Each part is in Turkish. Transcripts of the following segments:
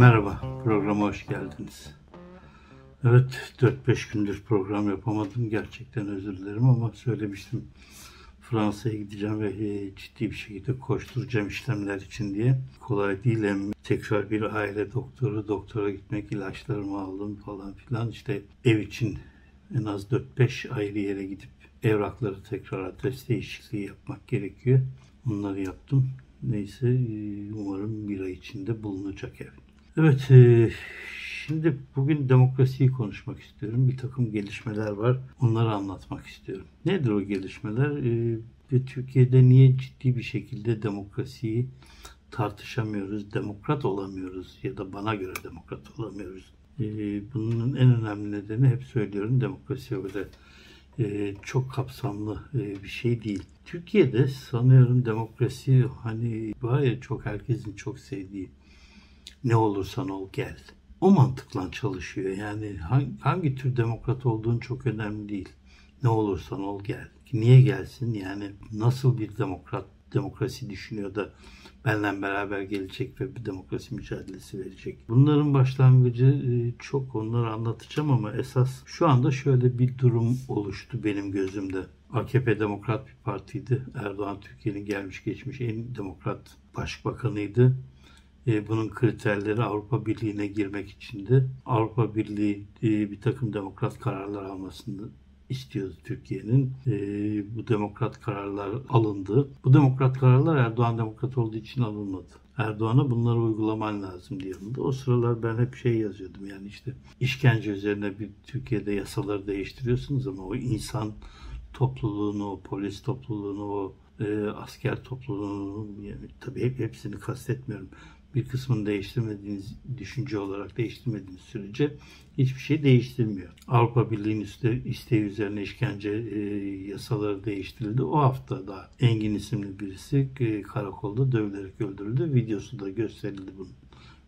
Merhaba, programa hoş geldiniz. Evet, 4-5 gündür program yapamadım. Gerçekten özür dilerim ama söylemiştim. Fransa'ya gideceğim ve ciddi bir şekilde koşturacağım işlemler için diye. Kolay değil hem tekrar bir aile doktora gitmek, ilaçlarımı aldım falan filan. İşte ev için en az 4-5 ayrı yere gidip evrakları tekrar adres değişikliği yapmak gerekiyor. Bunları yaptım. Neyse, umarım bir ay içinde bulunacak ev. Evet, şimdi bugün demokrasiyi konuşmak istiyorum. Bir takım gelişmeler var. Onları anlatmak istiyorum. Nedir o gelişmeler? Ve Türkiye'de niye ciddi bir şekilde demokrasiyi tartışamıyoruz, demokrat olamıyoruz ya da bana göre demokrat olamıyoruz? Bunun en önemli nedeni, hep söylüyorum, demokrasi öyle çok kapsamlı bir şey değil. Türkiye'de sanıyorum demokrasi hani var ya, çok herkesin çok sevdiği ne olursan ol gel. O mantıkla çalışıyor. Yani hangi tür demokrat olduğun çok önemli değil. Ne olursan ol gel. Niye gelsin? Yani nasıl bir demokrasi düşünüyor da benimle beraber gelecek ve bir demokrasi mücadelesi verecek? Bunların başlangıcı çok, onları anlatacağım ama esas şu anda şöyle bir durum oluştu benim gözümde. AKP demokrat bir partiydi. Erdoğan Türkiye'nin gelmiş geçmiş en demokrat başbakanıydı. Bunun kriterleri Avrupa Birliği'ne girmek içindi. Avrupa Birliği bir takım demokrat kararlar almasını istiyordu Türkiye'nin. Bu demokrat kararlar alındı. Bu demokrat kararlar Erdoğan demokrat olduğu için alınmadı. Erdoğan'a bunları uygulaman lazım diye alındı. O sıralar ben hep yazıyordum, yani işte işkence üzerine bir Türkiye'de yasaları değiştiriyorsunuz ama o insan topluluğunu, o polis topluluğunu, o asker topluluğunu, yani tabii hepsini kastetmiyorum. Bir kısmını değiştirmediğiniz, düşünce olarak değiştirmediğiniz sürece hiçbir şey değiştirmiyor. Avrupa Birliği'nin isteği üzerine işkence yasaları değiştirildi. O hafta da Engin isimli birisi karakolda dövülerek öldürüldü. Videosu da gösterildi bunun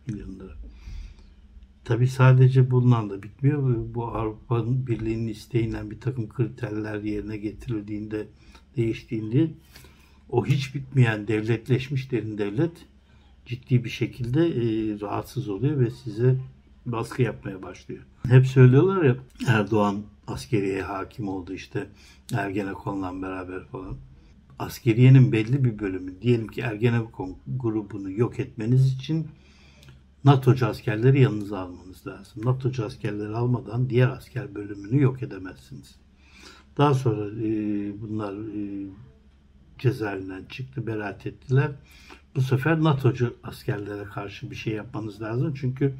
milyonlara. Tabii sadece bundan da bitmiyor. Bu Avrupa Birliği'nin isteğiyle bir takım kriterler yerine getirildiğinde, değiştiğinde o hiç bitmeyen devletleşmiş derin devlet ciddi bir şekilde rahatsız oluyor ve size baskı yapmaya başlıyor. Hep söylüyorlar ya, Erdoğan askeriye hakim oldu işte Ergenekon'la beraber falan. Askeriyenin belli bir bölümü, diyelim ki Ergenekon grubunu yok etmeniz için NATO'cu askerleri yanınıza almanız lazım. NATO'cu askerleri almadan diğer asker bölümünü yok edemezsiniz. Daha sonra bunlar cezaevinden çıktı, beraat ettiler. Bu sefer NATO'cu askerlere karşı bir şey yapmanız lazım. Çünkü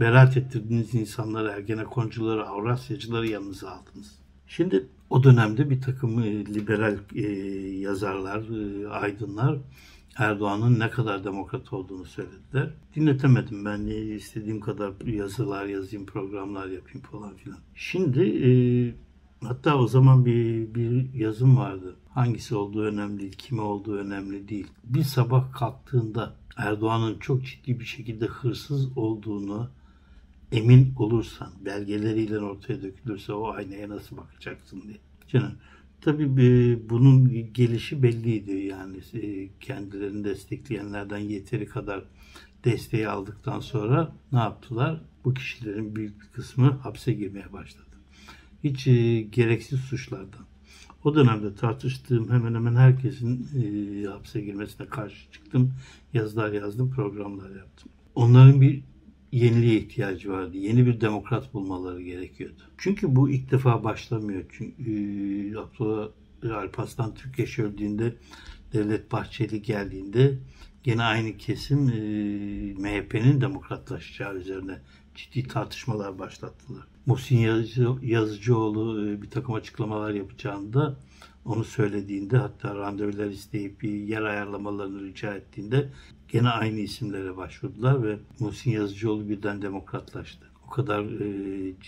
beraat ettirdiğiniz insanları, Ergenekoncuları, Avrasyacıları yanınıza aldınız. Şimdi o dönemde bir takım liberal yazarlar, aydınlar Erdoğan'ın ne kadar demokrat olduğunu söylediler. Dinletemedim ben, istediğim kadar yazılar yazayım, programlar yapayım falan filan. Şimdi hatta o zaman bir yazım vardı. Hangisi olduğu önemli değil, kime olduğu önemli değil. Bir sabah kalktığında Erdoğan'ın çok ciddi bir şekilde hırsız olduğunu emin olursan, belgeleriyle ortaya dökülürse o aynaya nasıl bakacaksın diye. Canım, tabii bunun gelişi belliydi. Yani kendilerini destekleyenlerden yeteri kadar desteği aldıktan sonra ne yaptılar? Bu kişilerin büyük bir kısmı hapse girmeye başladı. Hiç gereksiz suçlardan. O dönemde tartıştığım hemen hemen herkesin hapse girmesine karşı çıktım. Yazılar yazdım, programlar yaptım. Onların bir yeniliğe ihtiyacı vardı. Yeni bir demokrat bulmaları gerekiyordu. Çünkü bu ilk defa başlamıyor. Çünkü Abdullah Alparslan Türkeş öldüğünde, Devlet Bahçeli geldiğinde gene aynı kesim MHP'nin demokratlaşacağı üzerine ciddi tartışmalar başlattılar. Muhsin Yazıcıoğlu bir takım açıklamalar yapacağında, onu söylediğinde, hatta randevular isteyip yer ayarlamalarını rica ettiğinde gene aynı isimlere başvurdular ve Muhsin Yazıcıoğlu birden demokratlaştı. O kadar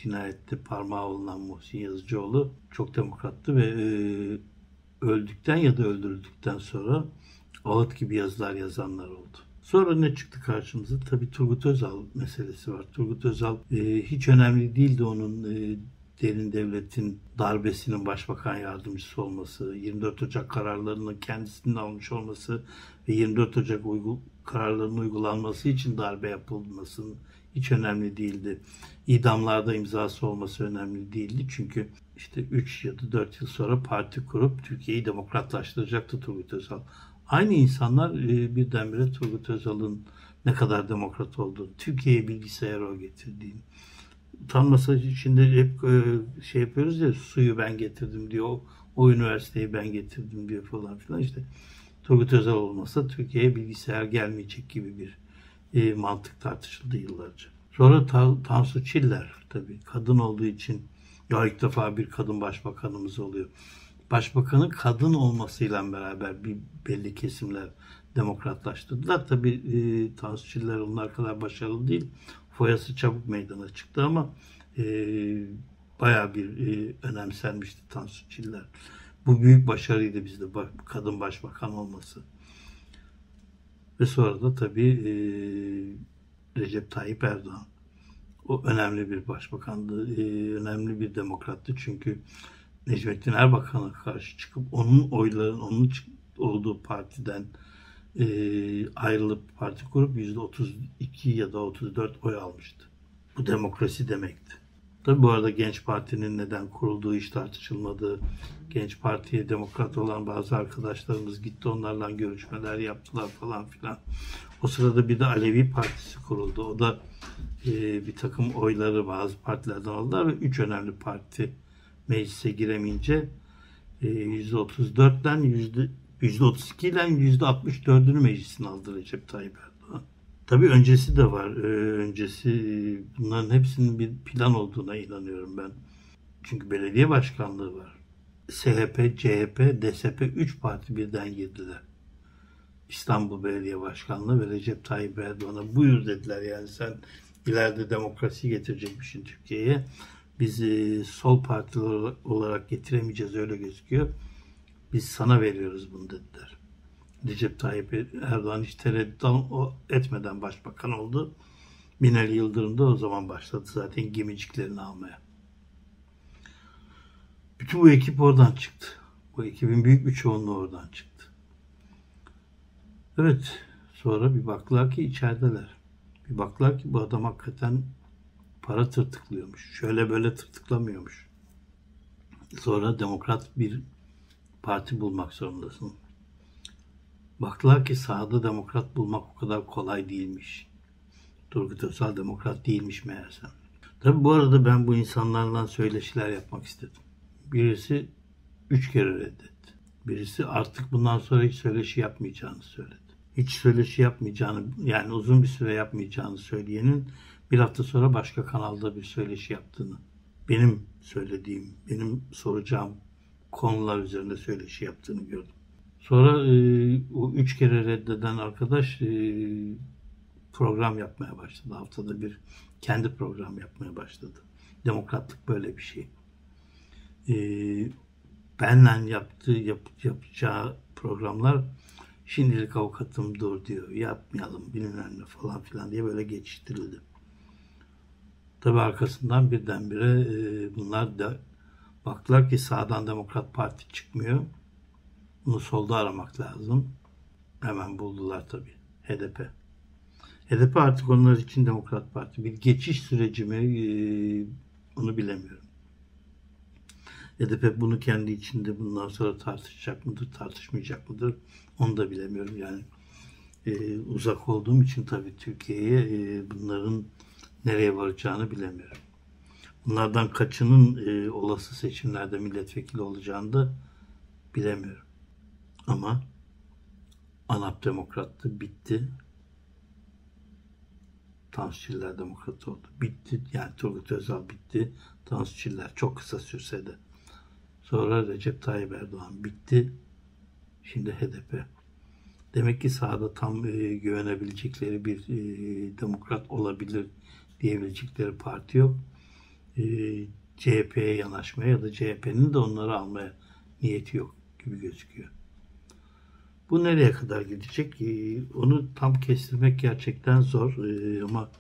cinayette parmağı olunan Muhsin Yazıcıoğlu çok demokrattı ve öldükten ya da öldürüldükten sonra ağıt gibi yazılar yazanlar oldu. Sonra ne çıktı karşımıza? Tabii Turgut Özal meselesi var. Turgut Özal hiç önemli değildi onun derin devletin darbesinin başbakan yardımcısı olması, 24 Ocak kararlarının kendisinin almış olması ve 24 Ocak kararlarının uygulanması için darbe yapılmasının hiç önemli değildi. İdamlarda imzası olması önemli değildi. Çünkü işte 3 ya da 4 yıl sonra parti kurup Türkiye'yi demokratlaştıracaktı Turgut Özal. Aynı insanlar birdenbire Turgut Özal'ın ne kadar demokrat olduğunu, Türkiye'ye bilgisayarı o getirdiğini, tam masaj içinde hep şey yapıyoruz ya, suyu ben getirdim diyor, o üniversiteyi ben getirdim diyor falan filan. İşte Turgut Özal olmasa Türkiye'ye bilgisayar gelmeyecek gibi bir mantık tartışıldı yıllarca. Sonra Tansu Çiller, tabii kadın olduğu için ya ilk defa bir kadın başbakanımız oluyor. Başbakanın kadın olmasıyla beraber bir belli kesimler demokratlaştırdılar. Tabii Tansu Çiller onlar kadar başarılı değil. Foyası çabuk meydana çıktı ama bayağı bir önemsenmişti Tansu Çiller. Bu büyük başarıydı bizde, kadın başbakan olması. Ve sonra da tabii Recep Tayyip Erdoğan. O önemli bir başbakandı, önemli bir demokrattı çünkü Necmettin Erbakan'a karşı çıkıp onun oyların, onun olduğu partiden ayrılıp parti kurup %32 ya da 34 oy almıştı. Bu demokrasi demekti. Tabii bu arada Genç Parti'nin neden kurulduğu hiç tartışılmadı. Genç Parti'ye demokrat olan bazı arkadaşlarımız gitti, onlarla görüşmeler yaptılar falan filan. O sırada bir de Alevi Partisi kuruldu. O da bir takım oyları bazı partilerden aldılar ve 3 önemli parti meclise giremeyince %34'den %32 ile %64'ünü meclisin aldı Recep Tayyip Erdoğan. Tabii öncesi de var. Öncesi, bunların hepsinin bir plan olduğuna inanıyorum ben. Çünkü belediye başkanlığı var. SHP, CHP, DSP 3 parti birden girdiler İstanbul Belediye Başkanlığı ve Recep Tayyip Erdoğan'a buyur dediler. Yani sen ileride demokrasi getirecekmişsin Türkiye'ye. Biz sol parti olarak getiremeyeceğiz, öyle gözüküyor. Biz sana veriyoruz bunu dediler. Recep Tayyip Erdoğan hiç tereddüt etmeden başbakan oldu. Binali Yıldırım da o zaman başladı zaten gemiciklerini almaya. Bütün bu ekip oradan çıktı. Bu ekibin büyük bir çoğunluğu oradan çıktı. Evet, sonra bir baktılar ki içerideler. Bir baktılar ki bu adam hakikaten para tırtıklıyormuş. Şöyle böyle tırtıklamıyormuş. Sonra demokrat bir parti bulmak zorundasın. Baktılar ki sahada demokrat bulmak o kadar kolay değilmiş. Turgut Özal demokrat değilmiş meğerse. Tabii bu arada ben bu insanlarla söyleşiler yapmak istedim. Birisi 3 kere reddetti. Birisi artık bundan sonra hiç söyleşi yapmayacağını söyledi. Hiç söyleşi yapmayacağını, yani uzun bir süre yapmayacağını söyleyenin bir hafta sonra başka kanalda bir söyleşi yaptığını, benim söylediğim, benim soracağım konular üzerinde söyleşi yaptığını gördüm. Sonra o 3 kere reddeden arkadaş program yapmaya başladı. Haftada bir kendi program yapmaya başladı. Demokratlık böyle bir şey. Benle yapacağı programlar şimdilik avukatım dur diyor, yapmayalım bilmem ne falan filan diye böyle geçiştirildi. Tabi arkasından birdenbire bunlar da baktılar ki sağdan Demokrat Parti çıkmıyor. Bunu solda aramak lazım. Hemen buldular tabi HDP. HDP artık onlar için Demokrat Parti. Bir geçiş süreci mi onu bilemiyorum. HDP bunu kendi içinde bundan sonra tartışacak mıdır, tartışmayacak mıdır onu da bilemiyorum. Yani uzak olduğum için tabii Türkiye'ye bunların nereye varacağını bilemiyorum. Bunlardan kaçının olası seçimlerde milletvekili olacağını da bilemiyorum. Ama ANAP demokrattı, bitti. Tansu Çiller demokrat oldu, bitti. Yani Turgut Özal bitti, Tansu Çiller çok kısa sürse de. Sonra Recep Tayyip Erdoğan bitti. Şimdi HDP. Demek ki sahada tam güvenebilecekleri bir demokrat olabilir diyebilecekleri parti yok. CHP'ye yanaşmaya ya da CHP'nin de onları almaya niyeti yok gibi gözüküyor. Bu nereye kadar gidecek? Onu tam kestirmek gerçekten zor ama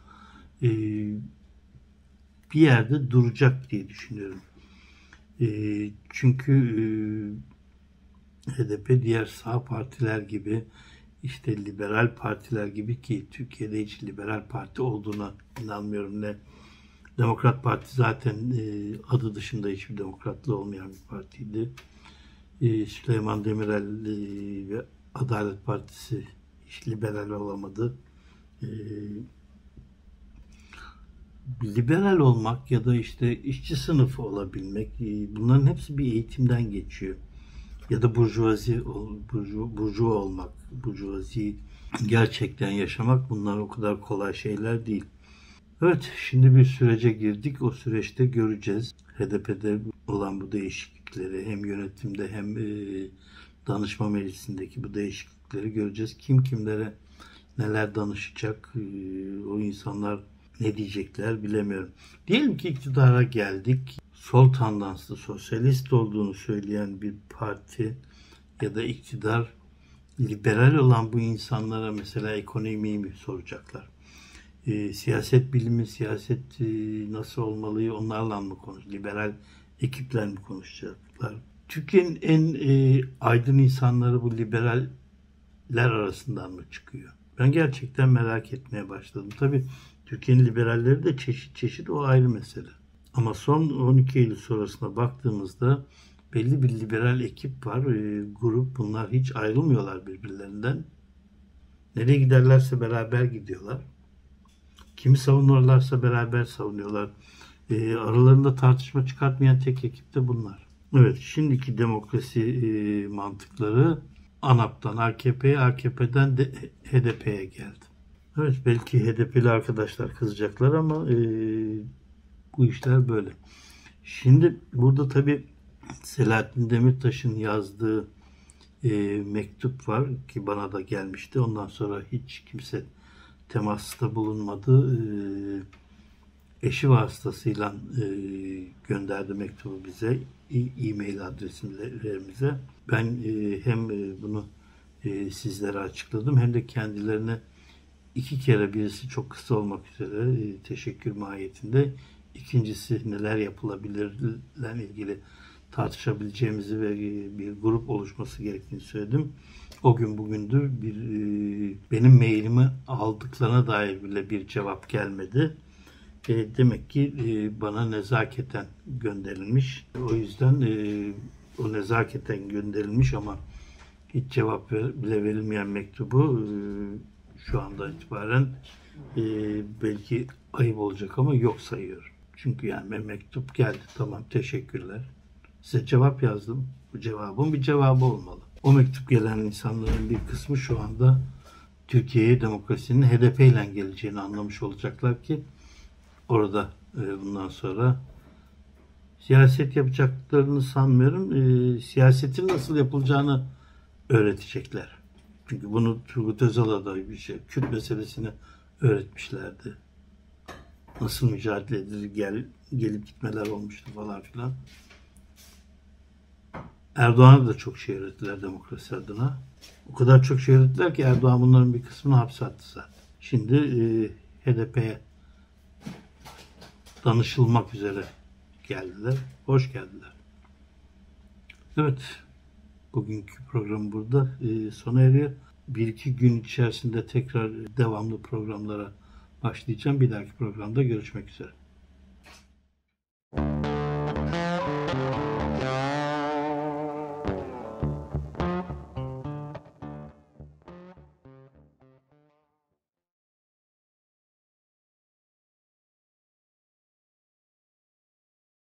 bir yerde duracak diye düşünüyorum. Çünkü HDP diğer sağ partiler gibi işte liberal partiler gibi, ki Türkiye'de hiç liberal parti olduğuna inanmıyorum, ne Demokrat Parti zaten adı dışında hiçbir demokratlığı olmayan bir partiydi. Süleyman Demirel ve Adalet Partisi hiç liberal olamadı. Liberal olmak ya da işte işçi sınıfı olabilmek, bunların hepsi bir eğitimden geçiyor. Ya da burjuva olmak, burjuvaziyi gerçekten yaşamak, bunlar o kadar kolay şeyler değil. Evet, şimdi bir sürece girdik. O süreçte göreceğiz HDP'de olan bu değişiklikleri, hem yönetimde hem danışma meclisindeki bu değişiklikleri göreceğiz. Kim kimlere neler danışacak, o insanlar ne diyecekler bilemiyorum. Diyelim ki iktidara geldik. Sol tandanslı, sosyalist olduğunu söyleyen bir parti ya da iktidar, liberal olan bu insanlara mesela ekonomiyi mi soracaklar? Siyaset bilimi, siyaset nasıl olmalıyı onlarla mı konuşacak? Liberal ekipler mi konuşacaklar? Türkiye'nin en aydın insanları bu liberaller arasından mı çıkıyor? Ben gerçekten merak etmeye başladım. Tabii Türkiye'nin liberalleri de çeşit çeşit, o ayrı mesele. Ama son 12 Eylül sonrasına baktığımızda belli bir liberal ekip var, grup. Bunlar hiç ayrılmıyorlar birbirlerinden. Nereye giderlerse beraber gidiyorlar. Kimi savunuyorlarsa beraber savunuyorlar. Aralarında tartışma çıkartmayan tek ekip de bunlar. Evet, şimdiki demokrasi mantıkları ANAP'tan AKP'ye, AKP'den de HDP'ye geldi. Evet, belki HDP'li arkadaşlar kızacaklar ama bu işler böyle. Şimdi burada tabii Selahattin Demirtaş'ın yazdığı mektup var ki bana da gelmişti. Ondan sonra hiç kimse temasta bulunmadı. Eşi vasıtasıyla gönderdi mektubu bize, e-mail adresimize. Ben hem bunu sizlere açıkladım hem de kendilerine iki kere, birisi çok kısa olmak üzere teşekkür mahiyetinde, İkincisi neler yapılabilirle ilgili tartışabileceğimizi ve bir grup oluşması gerektiğini söyledim. O gün bugündür benim mailimi aldıklarına dair bile bir cevap gelmedi. Demek ki bana nezaketen gönderilmiş. O yüzden o nezaketen gönderilmiş ama hiç cevap bile verilmeyen mektubu şu anda itibaren belki ayıp olacak ama yok sayıyorum. Çünkü yani mektup geldi, tamam teşekkürler. Size cevap yazdım. Bu cevabın bir cevabı olmalı. O mektup gelen insanların bir kısmı şu anda Türkiye'ye demokrasinin HDP ile geleceğini anlamış olacaklar ki orada bundan sonra siyaset yapacaklarını sanmıyorum. Siyasetin nasıl yapılacağını öğretecekler. Çünkü bunu Turgut Özal'a da bir şey, Kürt meselesini öğretmişlerdi. Nasıl mücadele edilir, gelip gitmeler olmuştu falan filan. Erdoğan'a da çok şey öğrettiler demokrasi adına. O kadar çok şey öğrettiler ki Erdoğan bunların bir kısmını hapse attı zaten. Şimdi HDP'ye danışılmak üzere geldiler. Hoş geldiler. Evet, bugünkü program burada sona eriyor. Bir iki gün içerisinde tekrar devamlı programlara başlayacağım. Bir dahaki programda görüşmek üzere.